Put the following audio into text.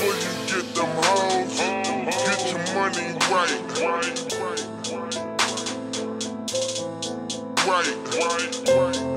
before you get them hoes. Get your money right. Right.